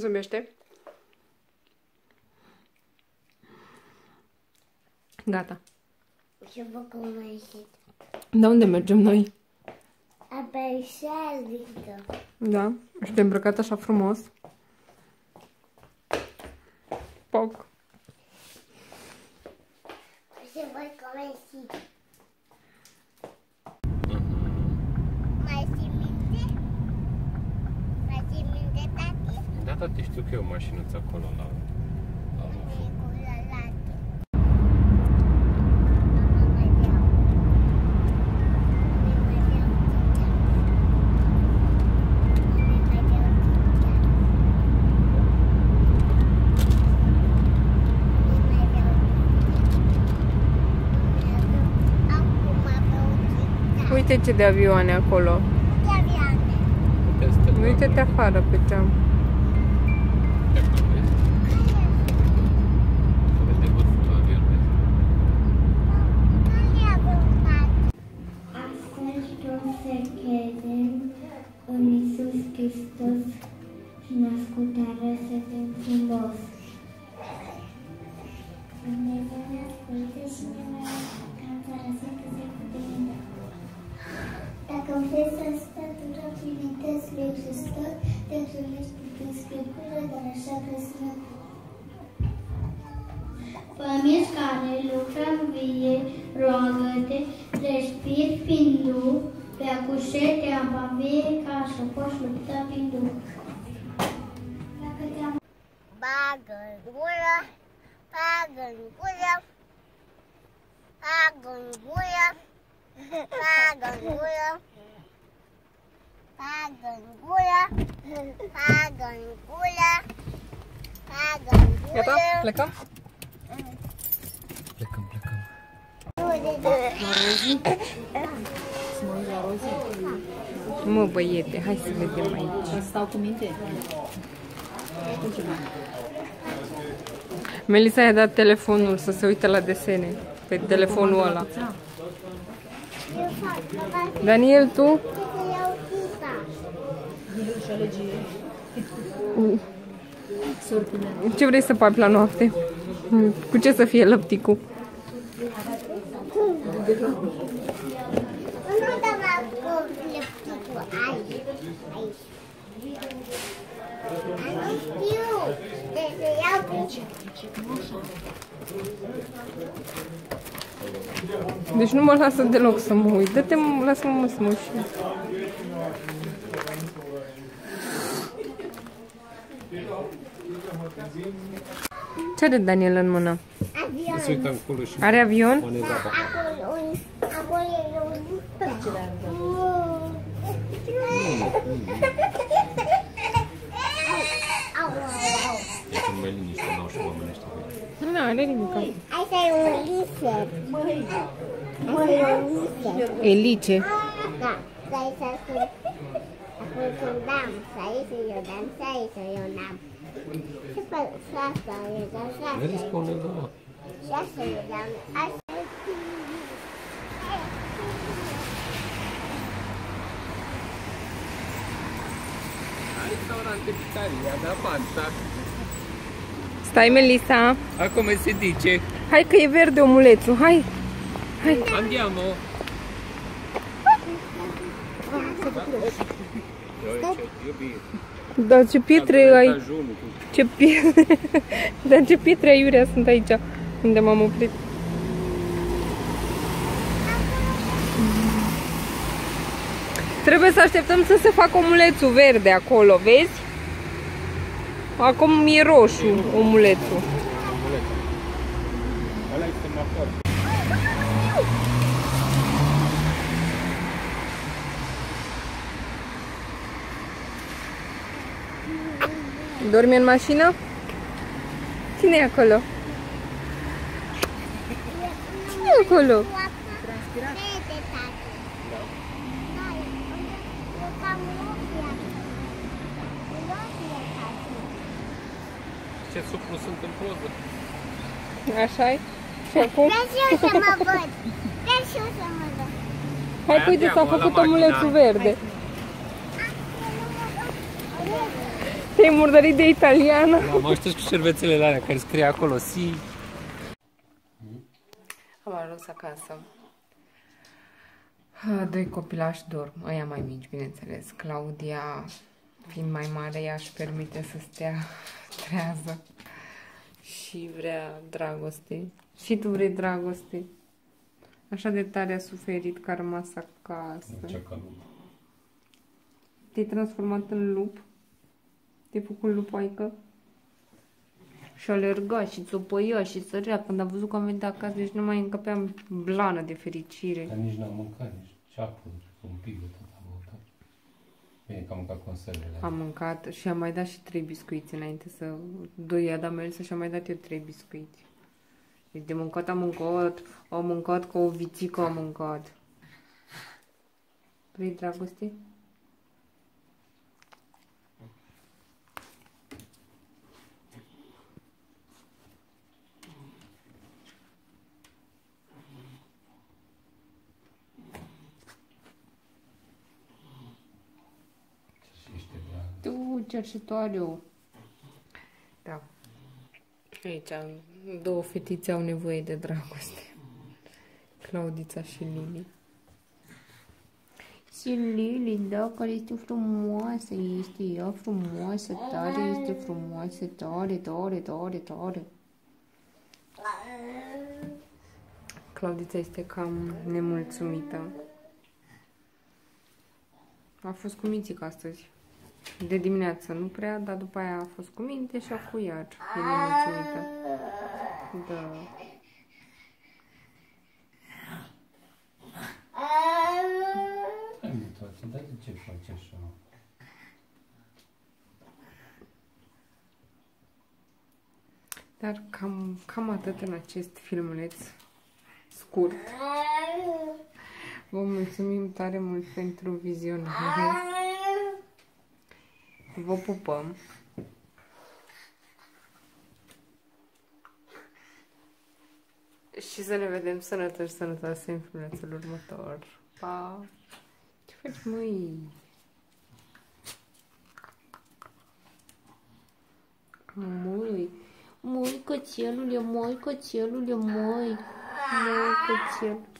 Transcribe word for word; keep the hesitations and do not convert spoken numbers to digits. zâmbește. Gata. Ce văd mai ieșit. Da, unde mergem noi? Apei șează. Da, și te îmbrăcat așa frumos. Poc. Ce văd cum ai ieșit. Da, tati, știu că e o mașinuță acolo la... Uite ce de avioane acolo. Ce avioane? Uite-te afară pe geam. Pământ care lucră în vie, roagă-te, respir prin Duh, pe acușete apa vie, ca să poți lupta prin Duh. Bagă-n gură, bagă-n gură, bagă-n gură, bagă-n gură, bagă-n gură, bagă-n gură, bagă-n gură. Gata? Plecăm? Plecăm, plecăm. Mă, băiete, hai să vedem aici. Stau cu minte. Melissa i-a dat telefonul să se uite la desene. Pe telefonul ăla. Daniel, tu? Ce vrei să faci la noapte? Cu ce să fie lăpticul? Deci nu mă lasă deloc să mă uit. Dă-te, lasă-mă să mă uit. Ce are Daniel în mână? Avion. Are avion? Da, acolo, un, acolo e un... Nu are nimic. Asta e un lice. Măi, e lice. Da, aici sunt dansa, aici eu dansa, aici eu n-am. Vezi că unde doamna? Stai, Melissa. Acum se dice. Hai că e verde omulețul, hai. Hai. Andiamo. Dar ce pietre ai... Ce pietre... Dar ce pietre aiurea sunt aici, unde m-am oprit. Trebuie să așteptăm să se facă omulețul verde acolo, vezi? Acum e roșu omulețul. Dormi în mașină? Cine e acolo? Cine e acolo? Ce suplu sunt în poză. Așa-i? Și acum? Vreau și eu să mă văd. Vreau și eu să mă văd. Hai că uite, s-a făcut omulețul verde. Te Te-ai murdărit de italiană. Da, mă știți cu șervețelele alea care scrie acolo si. Am ajuns acasă. Doi copilași dorm, ăia mai mici, bineînțeles. Claudia, fiind mai mare, ea își permite să stea trează. Și vrea dragoste. Și tu vrei dragoste. Așa de tare a suferit că a rămas acasă. Te-ai transformat în lup. Te-ai făcut lupaică. Și alerga și țopăia și sărea. Când a văzut că am venit acasă, deci nu mai încăpeam blană de fericire. Dar nici n-am mâncat, nici ceapă, un pic de tot am mâncat. Bine că am mâncat conservele. Am mâncat și am mai dat și trei biscuiți înainte să... Doi i-a dat Melissa și am mai dat eu trei biscuiți. Deci de mâncat am mâncat, am mâncat ca o vițică am mâncat. Vrei dragoste? Cercetoariu. Da. Aici două fetițe au nevoie de dragoste. Claudița și Lili. Și Lili, da, care este frumoasă, este ea frumoasă, tare, este frumoasă, tare, tare, tare, tare. Claudița este cam nemulțumită. A fost cu Mițica astăzi. De dimineață nu prea, dar după aia a fost cu minte și a cuiat. E nemulțumită. Da. Dar de ce faci așa? Dar cam, cam atât în acest filmuleț scurt. Vă mulțumim tare mult pentru vizionare. Vă pupăm. Și să ne vedem sănătoși, sănătoase în filmulețul următor. Pa! Ce faci, măi? Măi, măi cățelule, măi cățelule, măi, măi cățelule.